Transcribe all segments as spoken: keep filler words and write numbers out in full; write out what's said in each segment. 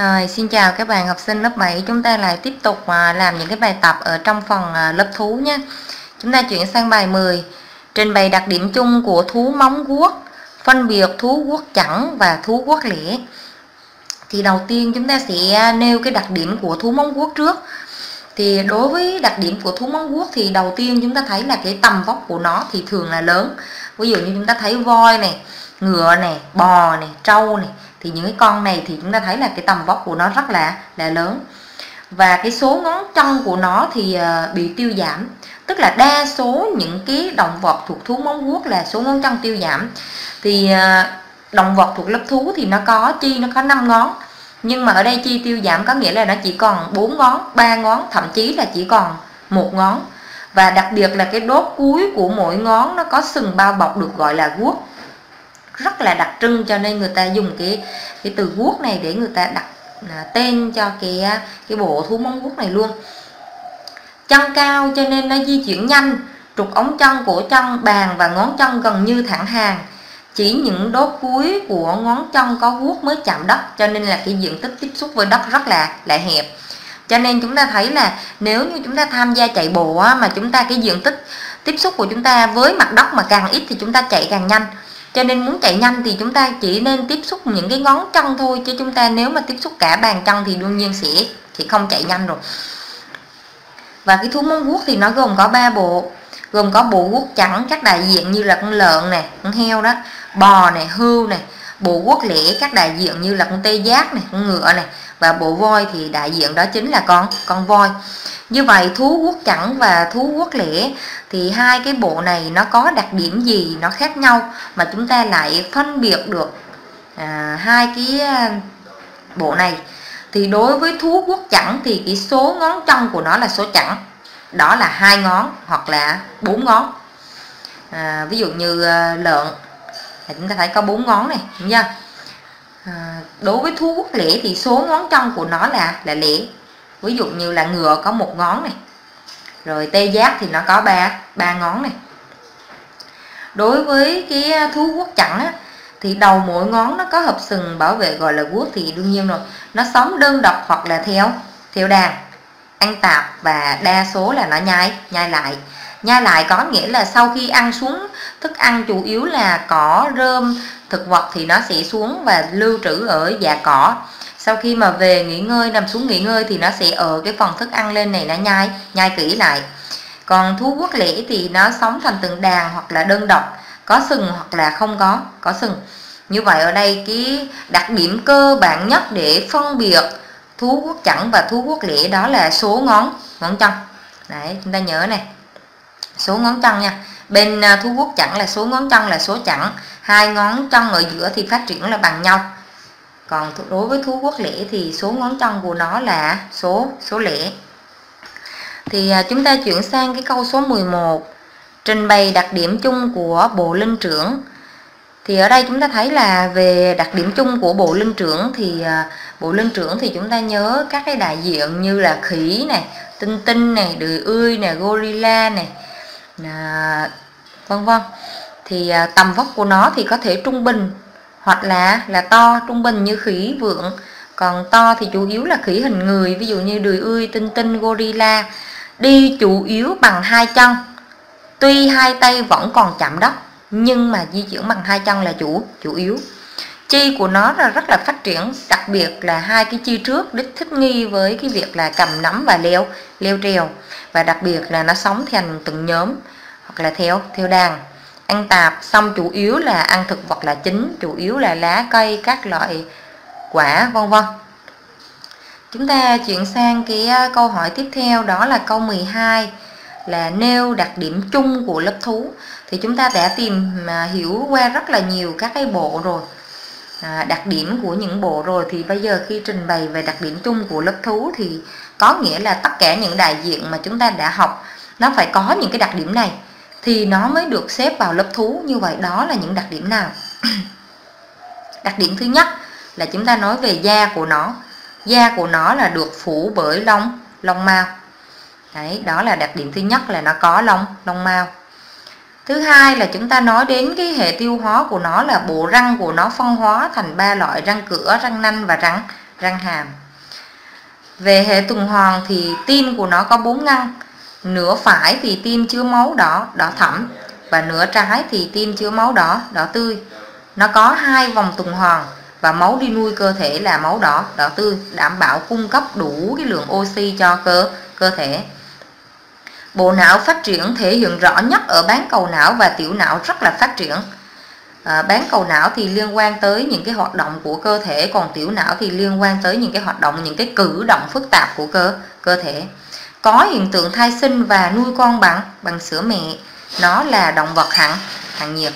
Rồi, xin chào các bạn học sinh lớp bảy. Chúng ta lại tiếp tục làm những cái bài tập ở trong phần lớp thú nhé. Chúng ta chuyển sang bài mười. Trình bày đặc điểm chung của thú móng guốc, phân biệt thú guốc chẵn và thú guốc lẻ. Thì đầu tiên chúng ta sẽ nêu cái đặc điểm của thú móng guốc trước. Thì đối với đặc điểm của thú móng guốc thì đầu tiên chúng ta thấy là cái tầm vóc của nó thì thường là lớn. Ví dụ như chúng ta thấy voi này, ngựa này, bò này, trâu này, thì những cái con này thì chúng ta thấy là cái tầm vóc của nó rất là là lớn. Và cái số ngón chân của nó thì bị tiêu giảm, tức là đa số những cái động vật thuộc thú móng guốc là số ngón chân tiêu giảm. Thì động vật thuộc lớp thú thì nó có chi nó có năm ngón, nhưng mà ở đây chi tiêu giảm có nghĩa là nó chỉ còn bốn ngón, ba ngón, thậm chí là chỉ còn một ngón. Và đặc biệt là cái đốt cuối của mỗi ngón nó có sừng bao bọc được gọi là guốc, rất là đặc trưng, cho nên người ta dùng cái cái từ guốc này để người ta đặt tên cho cái cái bộ thú móng guốc này luôn. Chân cao cho nên nó di chuyển nhanh, trục ống chân, cổ chân, bàn và ngón chân gần như thẳng hàng. Chỉ những đốt cuối của ngón chân có guốc mới chạm đất, cho nên là cái diện tích tiếp xúc với đất rất là là hẹp. Cho nên chúng ta thấy là nếu như chúng ta tham gia chạy bộ á, mà chúng ta cái diện tích tiếp xúc của chúng ta với mặt đất mà càng ít thì chúng ta chạy càng nhanh. Cho nên muốn chạy nhanh thì chúng ta chỉ nên tiếp xúc những cái ngón chân thôi, chứ chúng ta nếu mà tiếp xúc cả bàn chân thì đương nhiên sẽ thì không chạy nhanh rồi. Và cái thú móng guốc thì nó gồm có ba bộ, gồm có bộ guốc chẵn các đại diện như là con lợn này, con heo đó, bò này, hươu này; bộ guốc lẻ các đại diện như là con tê giác này, con ngựa này; và bộ voi thì đại diện đó chính là con con voi. Như vậy thú guốc chẵn và thú guốc lẻ thì hai cái bộ này nó có đặc điểm gì, nó khác nhau mà chúng ta lại phân biệt được à, hai cái bộ này? Thì đối với thú guốc chẵn thì cái số ngón chân của nó là số chẵn, đó là hai ngón hoặc là bốn ngón. À, ví dụ như lợn chúng ta thấy có bốn ngón này, đúng chưa? À, đối với thú guốc lẻ thì số ngón chân của nó là là lẻ. Ví dụ như là ngựa có một ngón này, rồi tê giác thì nó có ba ba ngón này. Đối với cái thú guốc chẵn á, thì đầu mỗi ngón nó có hợp sừng bảo vệ gọi là guốc, thì đương nhiên rồi, nó sống đơn độc hoặc là theo theo đàn, ăn tạp và đa số là nó nhai nhai lại. Nhai lại có nghĩa là sau khi ăn xuống thức ăn chủ yếu là cỏ, rơm, thực vật thì nó sẽ xuống và lưu trữ ở dạ cỏ. Sau khi mà về nghỉ ngơi, nằm xuống nghỉ ngơi thì nó sẽ ở cái phần thức ăn lên này nó nhai, nhai kỹ lại. Còn thú guốc lẻ thì nó sống thành từng đàn hoặc là đơn độc, có sừng hoặc là không có, có sừng. Như vậy ở đây cái đặc điểm cơ bản nhất để phân biệt thú guốc chẵn và thú guốc lẻ đó là số ngón, ngón chân. Đấy, chúng ta nhớ này, số ngón chân nha. Bên thú guốc chẵn là số ngón chân là số chẵn, hai ngón chân ở giữa thì phát triển là bằng nhau. Còn đối với thú guốc lẻ thì số ngón chân của nó là số số lẻ. Thì chúng ta chuyển sang cái câu số mười một. Trình bày đặc điểm chung của bộ linh trưởng. Thì ở đây chúng ta thấy là về đặc điểm chung của bộ linh trưởng thì bộ linh trưởng thì chúng ta nhớ các cái đại diện như là khỉ này, tinh tinh này, đười ươi này, gorilla này, vân vân. Thì tầm vóc của nó thì có thể trung bình hoặc là là to. Trung bình như khỉ, vượn, còn to thì chủ yếu là khỉ hình người, ví dụ như đười ươi, tinh tinh, gorilla. Đi chủ yếu bằng hai chân, tuy hai tay vẫn còn chạm đất nhưng mà di chuyển bằng hai chân là chủ chủ yếu. Chi của nó là rất là phát triển, đặc biệt là hai cái chi trước đích thích nghi với cái việc là cầm nắm và leo leo trèo. Và đặc biệt là nó sống thành từng nhóm hoặc là theo theo đàn, ăn tạp, xong chủ yếu là ăn thực vật là chính, chủ yếu là lá cây, các loại quả, vân vân. Chúng ta chuyển sang cái câu hỏi tiếp theo, đó là câu mười hai, là nêu đặc điểm chung của lớp thú. Thì chúng ta đã tìm hiểu qua rất là nhiều các cái bộ rồi, à, đặc điểm của những bộ rồi, thì bây giờ khi trình bày về đặc điểm chung của lớp thú thì có nghĩa là tất cả những đại diện mà chúng ta đã học nó phải có những cái đặc điểm này thì nó mới được xếp vào lớp thú. Như vậy đó là những đặc điểm nào? Đặc điểm thứ nhất là chúng ta nói về da của nó. Da của nó là được phủ bởi lông lông mao. Đấy, đó là đặc điểm thứ nhất, là nó có lông lông mao. Thứ hai là chúng ta nói đến cái hệ tiêu hóa của nó, là bộ răng của nó phân hóa thành ba loại: răng cửa, răng nanh và răng răng hàm. Về hệ tuần hoàn thì tim của nó có bốn ngăn, nửa phải thì tim chứa máu đỏ đỏ thẫm và nửa trái thì tim chứa máu đỏ đỏ tươi. Nó có hai vòng tuần hoàn và máu đi nuôi cơ thể là máu đỏ đỏ tươi, đảm bảo cung cấp đủ cái lượng oxy cho cơ cơ thể. Bộ não phát triển thể hiện rõ nhất ở bán cầu não và tiểu não rất là phát triển. À, bán cầu não thì liên quan tới những cái hoạt động của cơ thể, còn tiểu não thì liên quan tới những cái hoạt động, những cái cử động phức tạp của cơ cơ thể. Có hiện tượng thai sinh và nuôi con bằng bằng sữa mẹ. Nó là động vật hằng hằng nhiệt.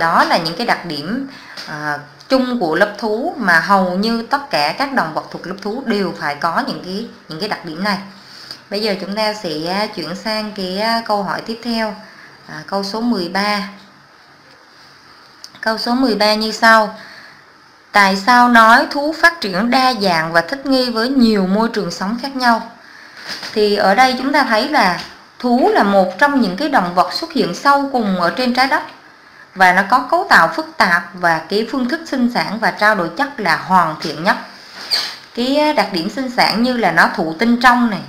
Đó là những cái đặc điểm à, chung của lớp thú mà hầu như tất cả các động vật thuộc lớp thú đều phải có những cái những cái đặc điểm này. Bây giờ chúng ta sẽ chuyển sang cái câu hỏi tiếp theo, à, câu số mười ba. Câu số mười ba như sau: tại sao nói thú phát triển đa dạng và thích nghi với nhiều môi trường sống khác nhau? Thì ở đây chúng ta thấy là thú là một trong những cái động vật xuất hiện sau cùng ở trên trái đất, và nó có cấu tạo phức tạp và cái phương thức sinh sản và trao đổi chất là hoàn thiện nhất. Cái đặc điểm sinh sản như là nó thụ tinh trong này,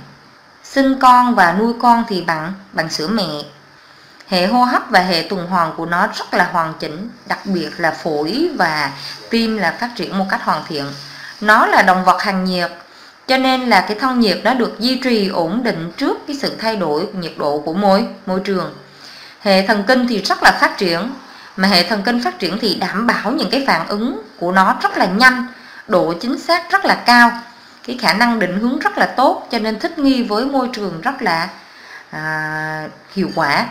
sinh con và nuôi con thì bằng bằng sữa mẹ. Hệ hô hấp và hệ tuần hoàn của nó rất là hoàn chỉnh, đặc biệt là phổi và tim là phát triển một cách hoàn thiện. Nó là động vật hằng nhiệt, cho nên là cái thân nhiệt nó được duy trì ổn định trước cái sự thay đổi nhiệt độ của môi môi trường. Hệ thần kinh thì rất là phát triển, mà hệ thần kinh phát triển thì đảm bảo những cái phản ứng của nó rất là nhanh, độ chính xác rất là cao, cái khả năng định hướng rất là tốt, cho nên thích nghi với môi trường rất là à, hiệu quả.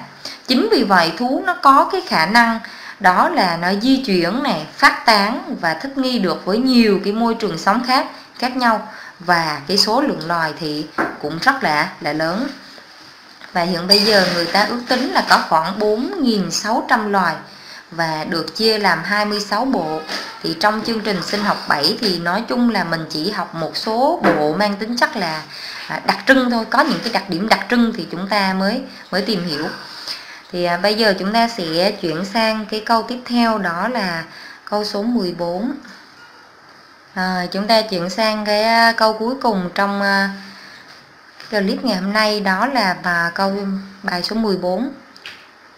Chính vì vậy thú nó có cái khả năng đó là nó di chuyển này, phát tán và thích nghi được với nhiều cái môi trường sống khác khác nhau, và cái số lượng loài thì cũng rất là là lớn. Và hiện bây giờ người ta ước tính là có khoảng bốn nghìn sáu trăm loài và được chia làm hai mươi sáu bộ. Thì trong chương trình sinh học bảy thì nói chung là mình chỉ học một số bộ mang tính chất là đặc trưng thôi, có những cái đặc điểm đặc trưng thì chúng ta mới mới tìm hiểu. Thì à, bây giờ chúng ta sẽ chuyển sang cái câu tiếp theo, đó là câu số mười bốn. À, chúng ta chuyển sang cái câu cuối cùng trong à, clip ngày hôm nay, đó là và câu bài số mười bốn,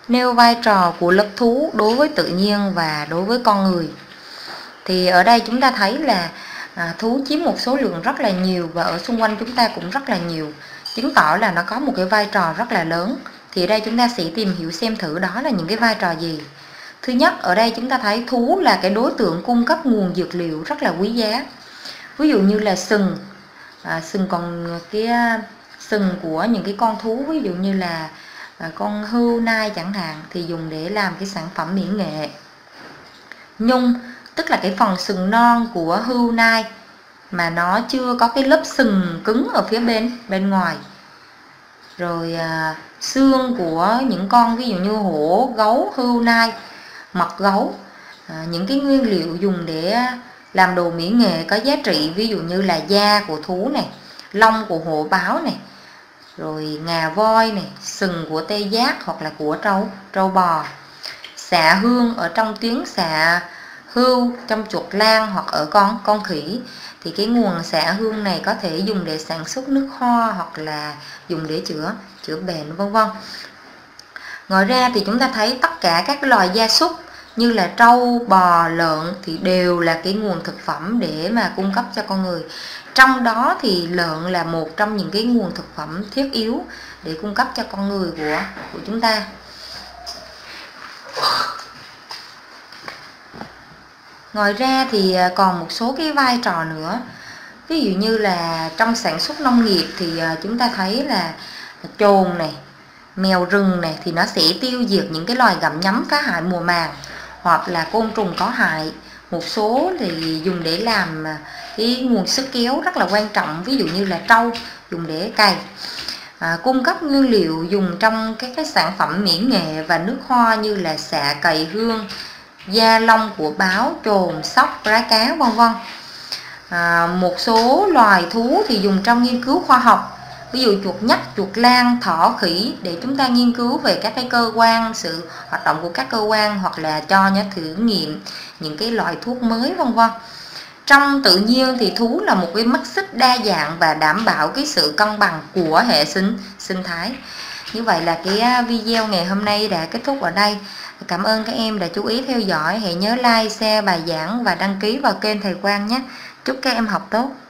nêu vai trò của lớp thú đối với tự nhiên và đối với con người. Thì ở đây chúng ta thấy là à, thú chiếm một số lượng rất là nhiều và ở xung quanh chúng ta cũng rất là nhiều, chứng tỏ là nó có một cái vai trò rất là lớn. Thì ở đây chúng ta sẽ tìm hiểu xem thử đó là những cái vai trò gì. Thứ nhất, ở đây chúng ta thấy thú là cái đối tượng cung cấp nguồn dược liệu rất là quý giá. Ví dụ như là sừng, à, sừng còn cái sừng của những cái con thú, ví dụ như là à, con hươu nai chẳng hạn, thì dùng để làm cái sản phẩm mỹ nghệ. Nhung, tức là cái phần sừng non của hươu nai mà nó chưa có cái lớp sừng cứng ở phía bên bên ngoài. Rồi à, xương của những con ví dụ như hổ, gấu, hươu nai, mật gấu, à, những cái nguyên liệu dùng để làm đồ mỹ nghệ có giá trị, ví dụ như là da của thú này, lông của hổ báo này, rồi ngà voi này, sừng của tê giác hoặc là của trâu trâu bò, xạ hương ở trong tiếng xạ hươu, trong chuột lang hoặc ở con con khỉ. Thì cái nguồn xạ hương này có thể dùng để sản xuất nước hoa hoặc là dùng để chữa chữa bệnh, vân vân. Ngoài ra thì chúng ta thấy tất cả các loài gia súc như là trâu, bò, lợn thì đều là cái nguồn thực phẩm để mà cung cấp cho con người. Trong đó thì lợn là một trong những cái nguồn thực phẩm thiết yếu để cung cấp cho con người của của chúng ta. Ngoài ra thì còn một số cái vai trò nữa, ví dụ như là trong sản xuất nông nghiệp thì chúng ta thấy là chồn này, mèo rừng này thì nó sẽ tiêu diệt những cái loài gặm nhấm phá hại mùa màng hoặc là côn trùng có hại. Một số thì dùng để làm cái nguồn sức kéo rất là quan trọng, ví dụ như là trâu dùng để cày, à, cung cấp nguyên liệu dùng trong các cái sản phẩm mỹ nghệ và nước hoa như là xạ cày hương, da lông của báo, chồn, sóc, rái cá, vân vân. À, một số loài thú thì dùng trong nghiên cứu khoa học, ví dụ chuột nhắt, chuột lang, thỏ, khỉ, để chúng ta nghiên cứu về các cái cơ quan, sự hoạt động của các cơ quan hoặc là cho nó thử nghiệm những cái loại thuốc mới, vân vân. Trong tự nhiên thì thú là một cái mắt xích đa dạng và đảm bảo cái sự cân bằng của hệ sinh sinh thái. Như vậy là cái video ngày hôm nay đã kết thúc ở đây. Cảm ơn các em đã chú ý theo dõi. Hãy nhớ like, share bài giảng và đăng ký vào kênh Thầy Quang nhé. Chúc các em học tốt.